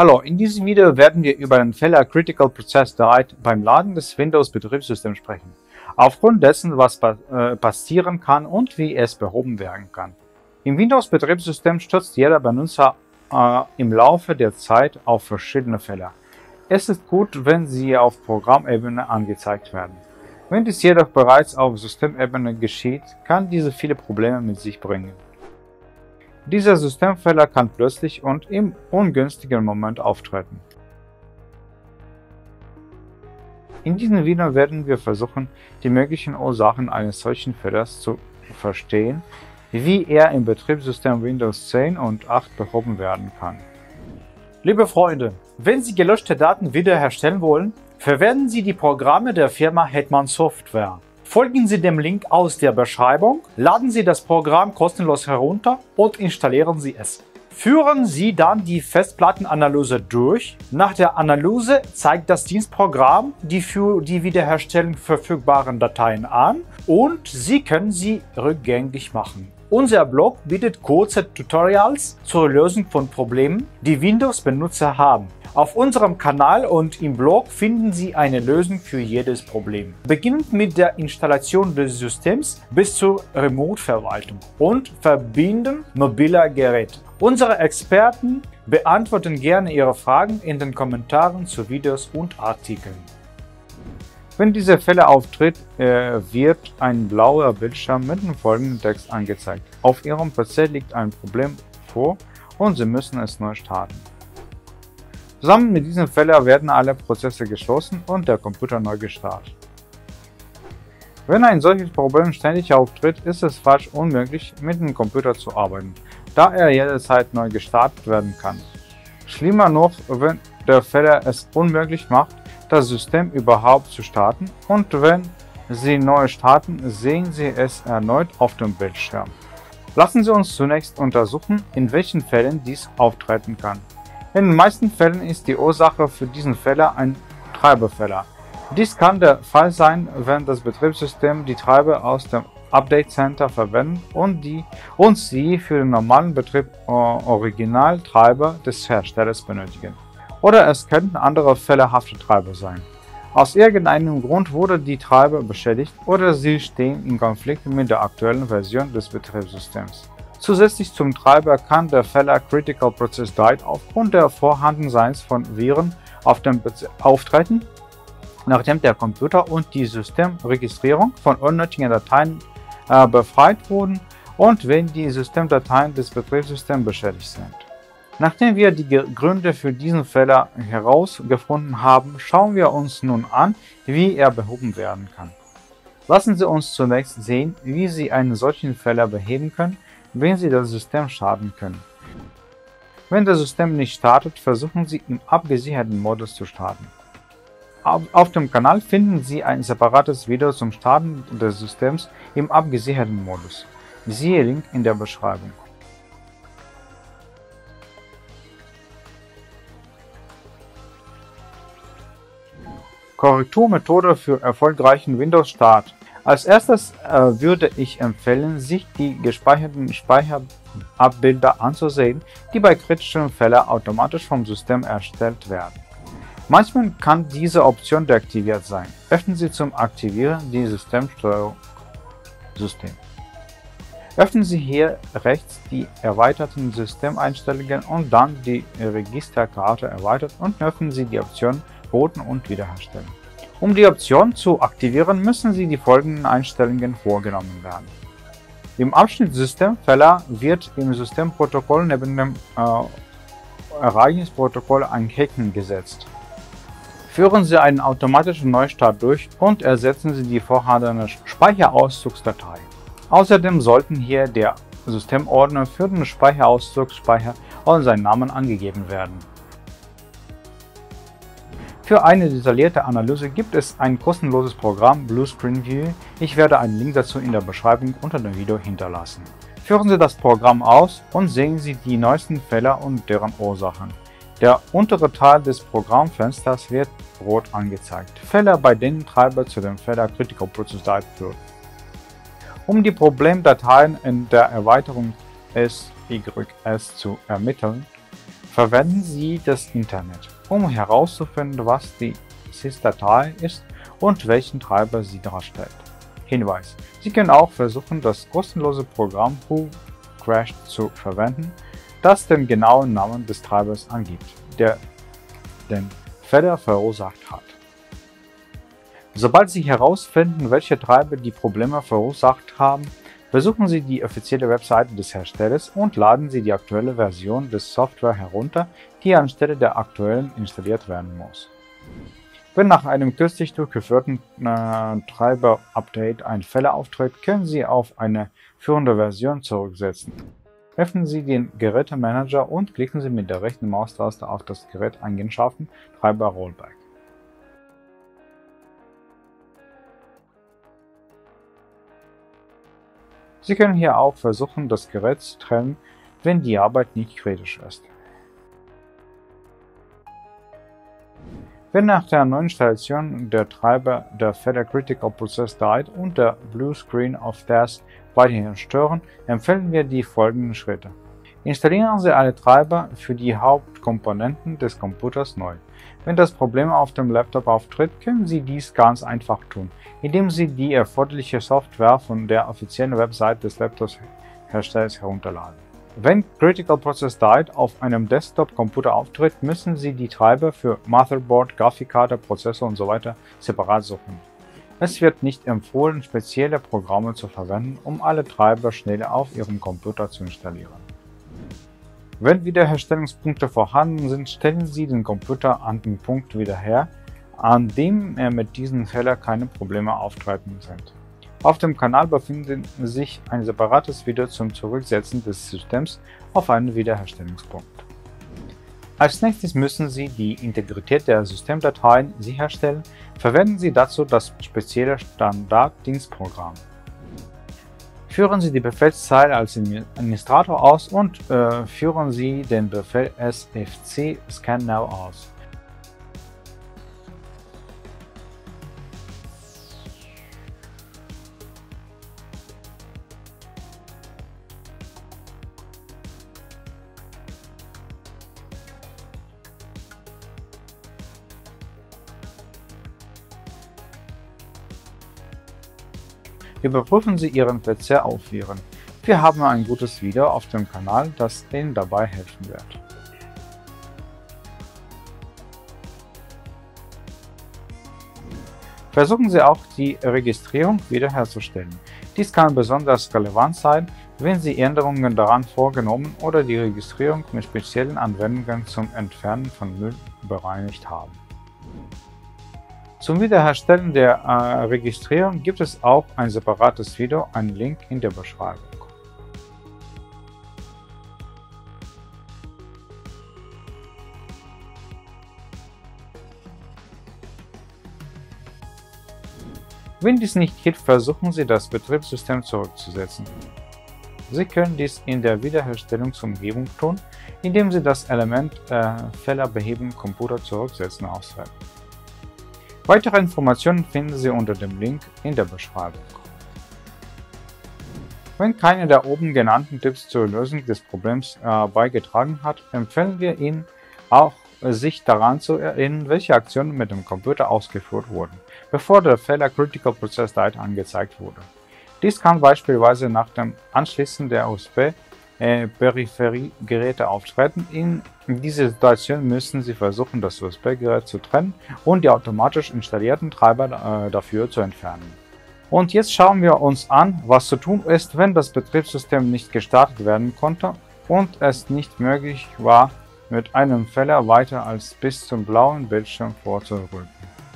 Hallo, in diesem Video werden wir über den Fehler Critical Process Died beim Laden des Windows-Betriebssystems sprechen, aufgrund dessen, was passieren kann und wie es behoben werden kann. Im Windows-Betriebssystem stürzt jeder Benutzer im Laufe der Zeit auf verschiedene Fehler. Es ist gut, wenn sie auf Programmebene angezeigt werden. Wenn dies jedoch bereits auf Systemebene geschieht, kann diese viele Probleme mit sich bringen. Dieser Systemfehler kann plötzlich und im ungünstigen Moment auftreten. In diesem Video werden wir versuchen, die möglichen Ursachen eines solchen Fehlers zu verstehen, wie er im Betriebssystem Windows 10 und 8 behoben werden kann. Liebe Freunde, wenn Sie gelöschte Daten wiederherstellen wollen, verwenden Sie die Programme der Firma Hetman Software. Folgen Sie dem Link aus der Beschreibung, laden Sie das Programm kostenlos herunter und installieren Sie es. Führen Sie dann die Festplattenanalyse durch. Nach der Analyse zeigt das Dienstprogramm die für die Wiederherstellung verfügbaren Dateien an und Sie können sie rückgängig machen. Unser Blog bietet kurze Tutorials zur Lösung von Problemen, die Windows-Benutzer haben. Auf unserem Kanal und im Blog finden Sie eine Lösung für jedes Problem, beginnend mit der Installation des Systems bis zur Remote-Verwaltung und Verbinden mobiler Geräte. Unsere Experten beantworten gerne Ihre Fragen in den Kommentaren zu Videos und Artikeln. Wenn dieser Fehler auftritt, wird ein blauer Bildschirm mit dem folgenden Text angezeigt. Auf Ihrem PC liegt ein Problem vor und Sie müssen es neu starten. Zusammen mit diesem Fehler werden alle Prozesse geschlossen und der Computer neu gestartet. Wenn ein solches Problem ständig auftritt, ist es fast unmöglich, mit dem Computer zu arbeiten, da er jederzeit neu gestartet werden kann. Schlimmer noch, wenn der Fehler es unmöglich macht, das System überhaupt zu starten, und wenn Sie neu starten, sehen Sie es erneut auf dem Bildschirm. Lassen Sie uns zunächst untersuchen, in welchen Fällen dies auftreten kann. In den meisten Fällen ist die Ursache für diesen Fehler ein Treiberfehler. Dies kann der Fall sein, wenn das Betriebssystem die Treiber aus dem Update Center verwendet und sie für den normalen Betrieb Originaltreiber des Herstellers benötigen. Oder es könnten andere fehlerhafte Treiber sein. Aus irgendeinem Grund wurde die Treiber beschädigt oder sie stehen in Konflikt mit der aktuellen Version des Betriebssystems. Zusätzlich zum Treiber kann der Fehler Critical Process Died aufgrund der Vorhandenseins von Viren auf dem PC auftreten, nachdem der Computer und die Systemregistrierung von unnötigen Dateien befreit wurden und wenn die Systemdateien des Betriebssystems beschädigt sind. Nachdem wir die Gründe für diesen Fehler herausgefunden haben, schauen wir uns nun an, wie er behoben werden kann. Lassen Sie uns zunächst sehen, wie Sie einen solchen Fehler beheben können, wenn Sie das System starten können. Wenn das System nicht startet, versuchen Sie im abgesicherten Modus zu starten. Auf dem Kanal finden Sie ein separates Video zum Starten des Systems im abgesicherten Modus. Siehe Link in der Beschreibung. Korrekturmethode für erfolgreichen Windows-Start. Als erstes würde ich empfehlen, sich die gespeicherten Speicherabbilder anzusehen, die bei kritischen Fällen automatisch vom System erstellt werden. Manchmal kann diese Option deaktiviert sein. Öffnen Sie zum Aktivieren die Systemsteuerung System. Öffnen Sie hier rechts die erweiterten Systemeinstellungen und dann die Registerkarte erweitert und öffnen Sie die Option Boten und Wiederherstellen. Um die Option zu aktivieren, müssen Sie die folgenden Einstellungen vorgenommen werden. Im Abschnitt Systemfehler wird im Systemprotokoll neben dem Ereignisprotokoll ein Häkchen gesetzt. Führen Sie einen automatischen Neustart durch und ersetzen Sie die vorhandene Speicherauszugsdatei. Außerdem sollten hier der Systemordner für den Speicherauszug, Speicher und sein Name angegeben werden. Für eine detaillierte Analyse gibt es ein kostenloses Programm, Blue Screen View. Ich werde einen Link dazu in der Beschreibung unter dem Video hinterlassen. Führen Sie das Programm aus und sehen Sie die neuesten Fehler und deren Ursachen. Der untere Teil des Programmfensters wird rot angezeigt. Fehler, bei denen Treiber zu dem Fehler Critical Process Died führen. Um die Problemdateien in der Erweiterung SYS zu ermitteln, Verwenden Sie das Internet, um herauszufinden, was die SIS-Datei ist und welchen Treiber sie darstellt. Hinweis: Sie können auch versuchen, das kostenlose Programm WhoCrashed zu verwenden, das den genauen Namen des Treibers angibt, der den Fehler verursacht hat. Sobald Sie herausfinden, welche Treiber die Probleme verursacht haben, besuchen Sie die offizielle Webseite des Herstellers und laden Sie die aktuelle Version des Software herunter, die anstelle der aktuellen installiert werden muss. Wenn nach einem kürzlich durchgeführten Treiber-Update ein Fehler auftritt, können Sie auf eine führende Version zurücksetzen. Öffnen Sie den Gerätemanager und klicken Sie mit der rechten Maustaste auf das Gerät Eigenschaften Treiber Rollback. Sie können hier auch versuchen, das Gerät zu trennen, wenn die Arbeit nicht kritisch ist. Wenn nach der neuen Installation der Treiber der Fehler Critical Process Died und der Blue Screen of Death weiterhin stören, empfehlen wir die folgenden Schritte. Installieren Sie alle Treiber für die Hauptkomponenten des Computers neu. Wenn das Problem auf dem Laptop auftritt, können Sie dies ganz einfach tun, indem Sie die erforderliche Software von der offiziellen Website des Laptop-Herstellers herunterladen. Wenn Critical Process Died auf einem Desktop-Computer auftritt, müssen Sie die Treiber für Motherboard, Grafikkarte, Prozessor usw. separat suchen. Es wird nicht empfohlen, spezielle Programme zu verwenden, um alle Treiber schnell auf Ihrem Computer zu installieren. Wenn Wiederherstellungspunkte vorhanden sind, stellen Sie den Computer an den Punkt wieder her, an dem mit diesem Fehler keine Probleme auftreten sind. Auf dem Kanal befindet sich ein separates Video zum Zurücksetzen des Systems auf einen Wiederherstellungspunkt. Als nächstes müssen Sie die Integrität der Systemdateien sicherstellen. Verwenden Sie dazu das spezielle Standarddienstprogramm. Führen Sie die Befehlszeile als Administrator aus und führen Sie den Befehl SFC Scan Now aus. Überprüfen Sie Ihren PC auf Viren. Wir haben ein gutes Video auf dem Kanal, das Ihnen dabei helfen wird. Versuchen Sie auch die Registrierung wiederherzustellen. Dies kann besonders relevant sein, wenn Sie Änderungen daran vorgenommen oder die Registrierung mit speziellen Anwendungen zum Entfernen von Müll bereinigt haben. Zum Wiederherstellen der Registrierung gibt es auch ein separates Video, einen Link in der Beschreibung. Wenn dies nicht geht, versuchen Sie, das Betriebssystem zurückzusetzen. Sie können dies in der Wiederherstellungsumgebung tun, indem Sie das Element Fehler beheben Computer zurücksetzen auswählen. Weitere Informationen finden Sie unter dem Link in der Beschreibung. Wenn keiner der oben genannten Tipps zur Lösung des Problems beigetragen hat, empfehlen wir Ihnen auch, sich daran zu erinnern, welche Aktionen mit dem Computer ausgeführt wurden, bevor der Fehler Critical Process Died angezeigt wurde. Dies kann beispielsweise nach dem Anschließen der USB-Peripheriegeräte auftreten. In dieser Situation müssen Sie versuchen, das USB-Gerät zu trennen und die automatisch installierten Treiber dafür zu entfernen. Und jetzt schauen wir uns an, was zu tun ist, wenn das Betriebssystem nicht gestartet werden konnte und es nicht möglich war, mit einem Fehler weiter als bis zum blauen Bildschirm vorzurücken.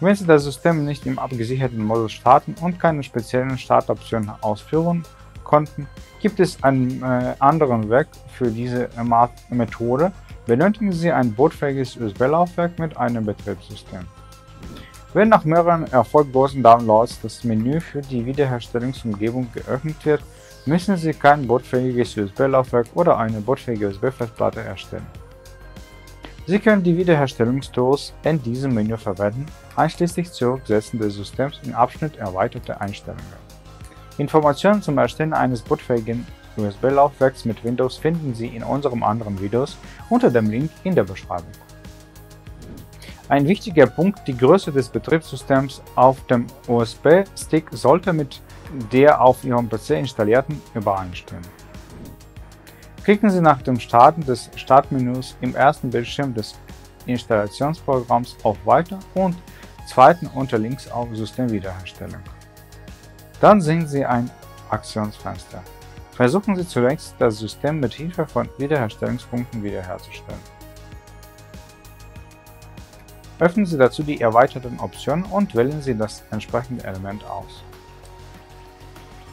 Wenn Sie das System nicht im abgesicherten Modus starten und keine speziellen Startoptionen ausführen konnten, gibt es einen anderen Weg für diese Methode. Benötigen Sie ein bootfähiges USB-Laufwerk mit einem Betriebssystem. Wenn nach mehreren erfolglosen Downloads das Menü für die Wiederherstellungsumgebung geöffnet wird, müssen Sie kein bootfähiges USB-Laufwerk oder eine bootfähige USB-Festplatte erstellen. Sie können die Wiederherstellungstools in diesem Menü verwenden, einschließlich Zurücksetzen des Systems im Abschnitt Erweiterte Einstellungen. Informationen zum Erstellen eines bootfähigen USB-Laufwerks mit Windows finden Sie in unseren anderen Videos unter dem Link in der Beschreibung. Ein wichtiger Punkt: Die Größe des Betriebssystems auf dem USB-Stick sollte mit der auf Ihrem PC installierten übereinstimmen. Klicken Sie nach dem Starten des Startmenüs im ersten Bildschirm des Installationsprogramms auf Weiter und zweiten unter Links auf Systemwiederherstellung. Dann sehen Sie ein Aktionsfenster. Versuchen Sie zunächst, das System mit Hilfe von Wiederherstellungspunkten wiederherzustellen. Öffnen Sie dazu die erweiterten Optionen und wählen Sie das entsprechende Element aus.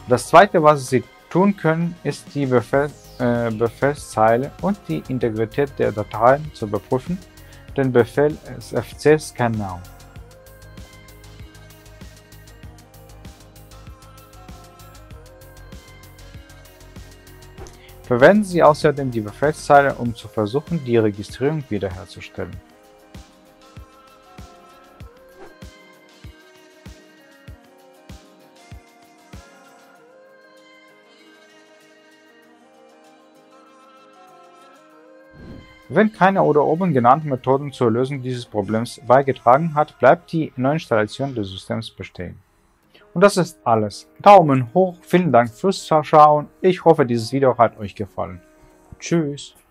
Das zweite, was Sie tun können, ist, die Befehlszeile und die Integrität der Dateien zu überprüfen. Den Befehl sfc scan now. Verwenden Sie außerdem die Befehlszeile, um zu versuchen, die Registrierung wiederherzustellen. Wenn keine oder oben genannten Methoden zur Lösung dieses Problems beigetragen hat, bleibt die Neuinstallation des Systems bestehen. Und das ist alles. Daumen hoch, vielen Dank fürs Zuschauen. Ich hoffe, dieses Video hat euch gefallen. Tschüss.